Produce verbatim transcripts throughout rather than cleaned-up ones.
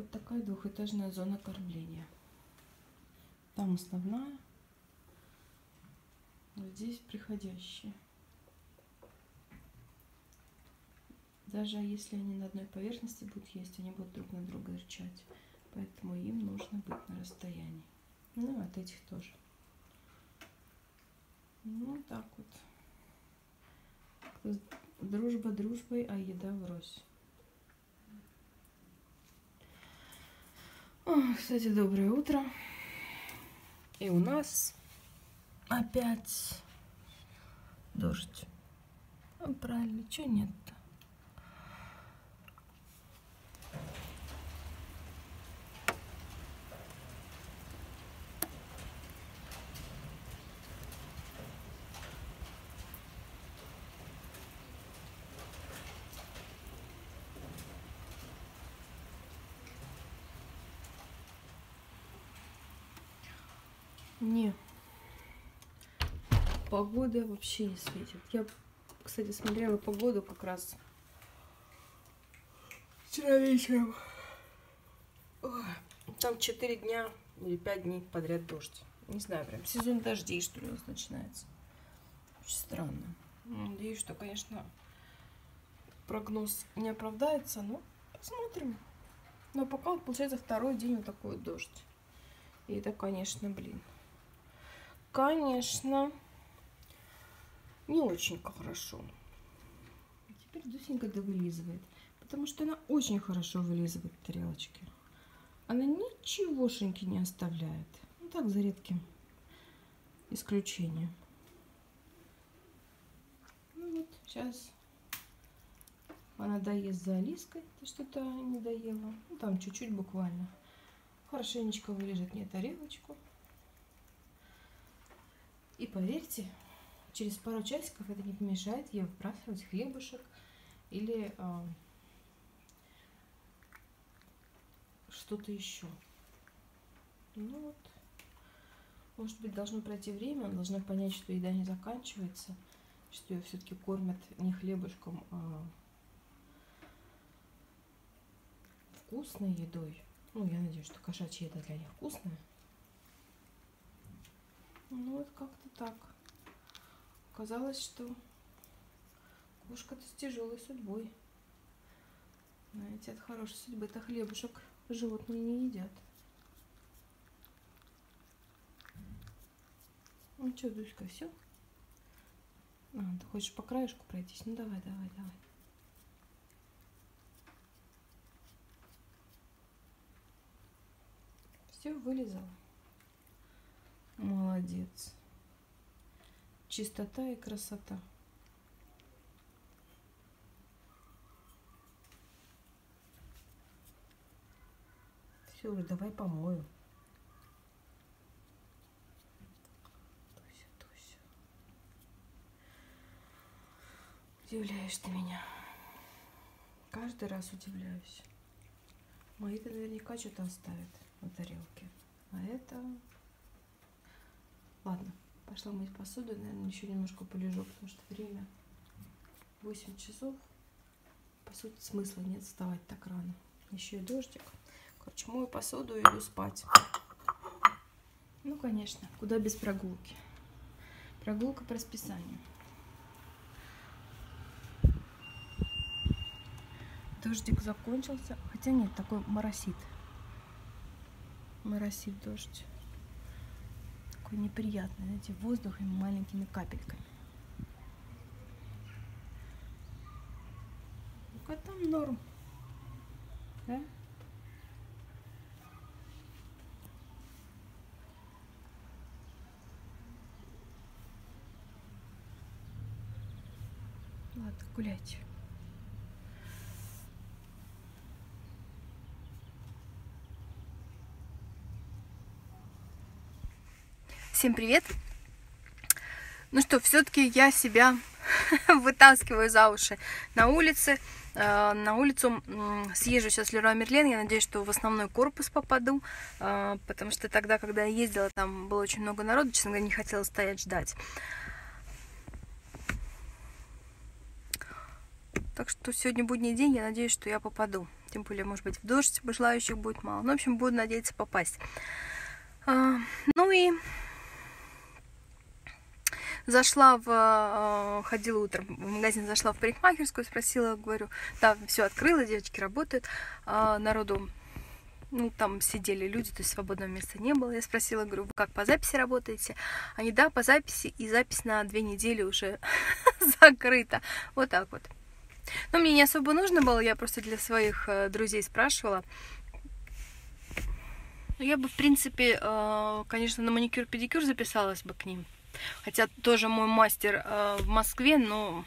Вот такая двухэтажная зона кормления. Там основная, здесь приходящие. Даже если они на одной поверхности будут есть, они будут друг на друга рычать. Поэтому им нужно быть на расстоянии. Ну, от этих тоже. Ну, так вот. Дружба дружбой, а еда врозь. О, кстати, доброе утро. И у нас опять дождь. Ну, правильно, чего нет-то? Не, погода вообще не светит. Я, кстати, смотрела погоду как раз вчера вечером. Ой, там четыре дня или пять дней подряд дождь. Не знаю, прям сезон дождей, что ли, у нас начинается. Очень странно. Надеюсь, что, конечно, прогноз не оправдается, но посмотрим. Но пока, получается, второй день вот такой вот дождь. И это, конечно, блин. Конечно, не очень хорошо. Теперь Дусенька довылизывает, потому что она очень хорошо вылизывает тарелочки. Она ничегошеньки не оставляет. Ну так, за редким исключением. Ну вот, сейчас она доест за Алиской. Ты что-то не доела. Ну там чуть-чуть буквально. Хорошенечко вылежит мне тарелочку. И поверьте, через пару часиков это не помешает ей выбрасывать хлебушек или э, что-то еще. Ну вот. Может быть, должно пройти время, она должна понять, что еда не заканчивается, что ее все-таки кормят не хлебушком, а вкусной едой. Ну, я надеюсь, что кошачья еда для них вкусная. Ну, вот как-то так. Оказалось, что кошка-то с тяжелой судьбой. Знаете, от хорошей судьбы-то хлебушек животные не едят. Ну что, Дуська, все? А, ты хочешь по краешку пройтись? Ну, давай, давай, давай. Все, вылезала. Молодец. Чистота и красота. Все, давай помою. Туся, Туся. Удивляешь ты меня. Каждый раз удивляюсь. Мои-то наверняка что-то оставят на тарелке. А это... Ладно, пошла мыть посуду, наверное, еще немножко полежу, потому что время восемь часов. По сути, смысла нет вставать так рано. Еще и дождик. Короче, мою посуду и иду спать. Ну, конечно, куда без прогулки. Прогулка по расписанию. Дождик закончился, хотя нет, такой моросит. Моросит дождь. Неприятный, знаете, воздух и маленькими капельками. Ну-ка, там норм. Да? Ладно, гулять. Всем привет! Ну что, все-таки я себя вытаскиваю за уши на улице. На улицу съезжу сейчас в Леруа Мерлен. Я надеюсь, что в основной корпус попаду, потому что тогда, когда я ездила, там было очень много народу, честно говоря, не хотела стоять ждать. Так что сегодня будний день, я надеюсь, что я попаду. Тем более, может быть, в дождь желающих будет мало. Ну, в общем, буду надеяться попасть. А, ну и зашла в... Ходила утром в магазин, зашла в парикмахерскую, спросила, говорю, да, все открыла, девочки работают, а народу... Ну, там сидели люди, то есть свободного места не было. Я спросила, говорю, вы как, по записи работаете? Они, да, по записи, и запись на две недели уже закрыта. Вот так вот. Но мне не особо нужно было, я просто для своих друзей спрашивала. Я бы, в принципе, конечно, на маникюр-педикюр записалась бы к ним. Хотя тоже мой мастер в Москве, но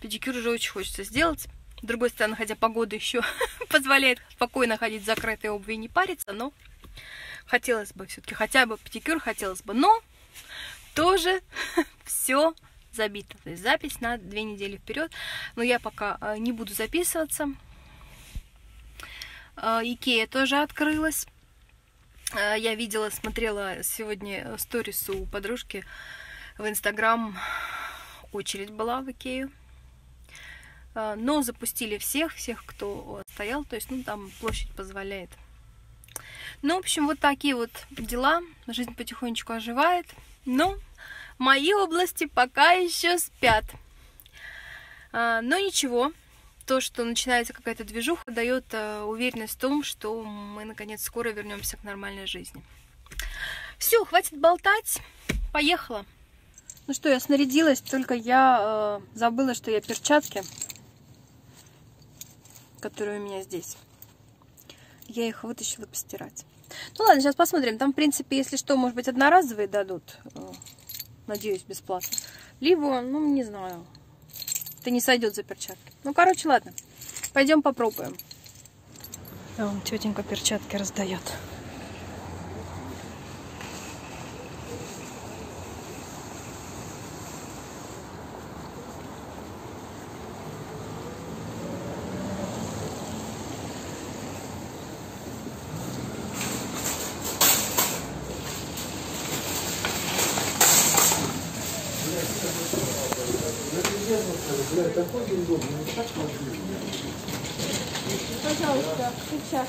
педикюр уже очень хочется сделать. С другой стороны, хотя погода еще позволяет спокойно ходить в закрытой обуви и не париться, но хотелось бы все-таки, хотя бы педикюр хотелось бы, но тоже все забито. То есть запись на две недели вперед, но я пока не буду записываться. Икея тоже открылась. Я видела, смотрела сегодня сторис у подружки в Instagram, очередь была в Икею. Но запустили всех, всех, кто стоял, то есть, ну, там площадь позволяет. Ну, в общем, вот такие вот дела. Жизнь потихонечку оживает, но мои области пока еще спят. Но ничего, то, что начинается какая-то движуха, дает уверенность в том, что мы, наконец, скоро вернемся к нормальной жизни. Все, хватит болтать, поехала. Ну что, я снарядилась, только я забыла, что я перчатки... которые у меня здесь. Я их вытащила постирать. Ну ладно, сейчас посмотрим. Там, в принципе, если что, может быть, одноразовые дадут. Надеюсь, бесплатно. Либо, ну, не знаю. Это не сойдет за перчатки. Ну, короче, ладно. Пойдем попробуем. Вон тетенька перчатки раздает. Пожалуйста, сейчас.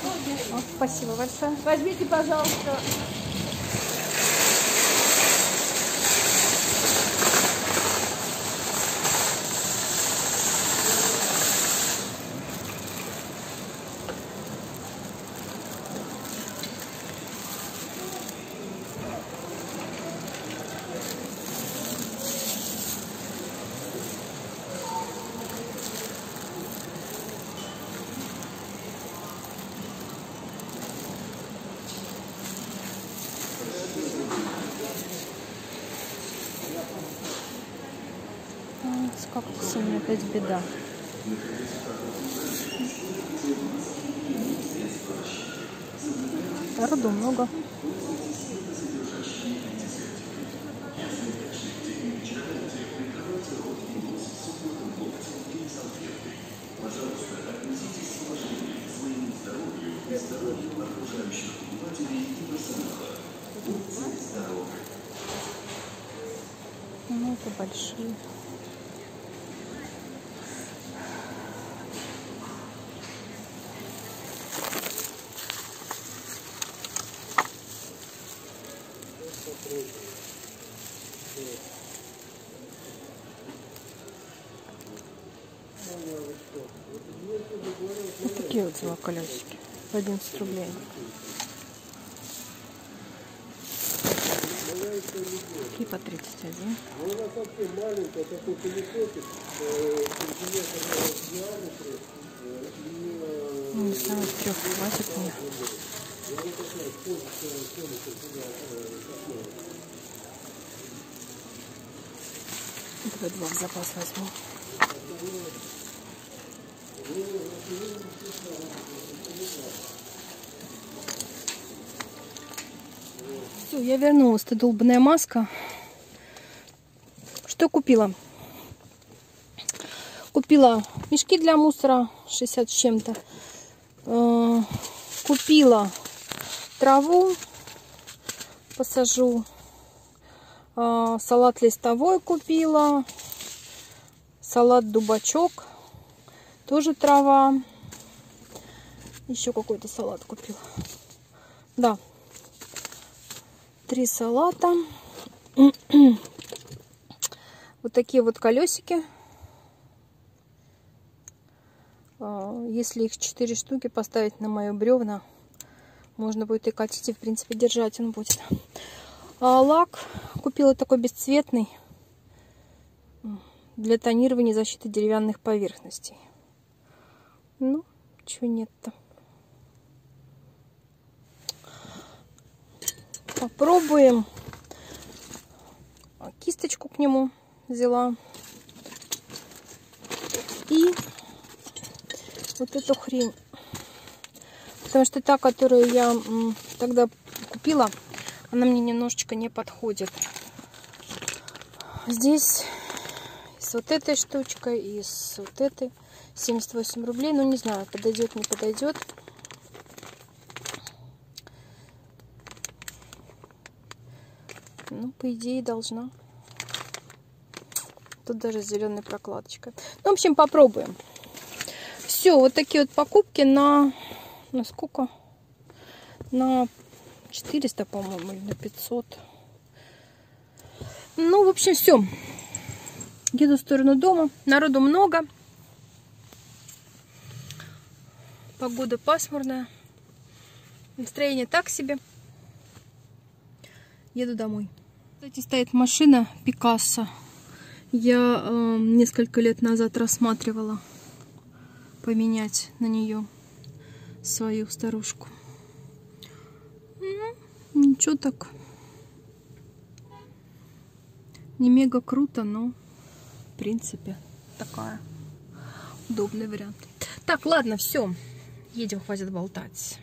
О, спасибо большое. Возьмите, пожалуйста. Как с ним опять беда. Народу много. Ну, это большие. Вот такие вот два колесики по одиннадцать рублей. Такие по тридцать один. Не знаю, трех хватит мне. Два в запас возьму. Все, я вернулась. Это долбаная маска. Что купила? Купила мешки для мусора шестьдесят с чем-то. Купила траву, посажу. Салат листовой купила. Салат дубачок. Тоже трава. Еще какой-то салат купила. Да. Три салата. Вот такие вот колесики. Если их четыре штуки поставить на моё бревна, можно будет и катить, и в принципе держать он будет. А лак купила такой бесцветный для тонирования, защиты деревянных поверхностей. Ну, чего нет-то. Попробуем. Кисточку к нему взяла. И вот эту хрень. Потому что та, которую я тогда купила, она мне немножечко не подходит. Здесь с вот этой штучкой и с вот этой. семьдесят восемь рублей. Ну, не знаю, подойдет, не подойдет. Ну, по идее, должна. Тут даже с зеленой прокладочкой. Ну, в общем, попробуем. Все, вот такие вот покупки на... На сколько? На четыреста, по-моему, или на пятьсот. Ну, в общем, все. Еду в сторону дома. Народу много. Погода пасмурная. Настроение так себе. Еду домой. Кстати, стоит машина Пикассо. Я э, несколько лет назад рассматривала поменять на нее свою старушку. Ну, ничего так. Не мега круто, но в принципе такая удобный вариант. Так, ладно, все. Едем, хватит болтать.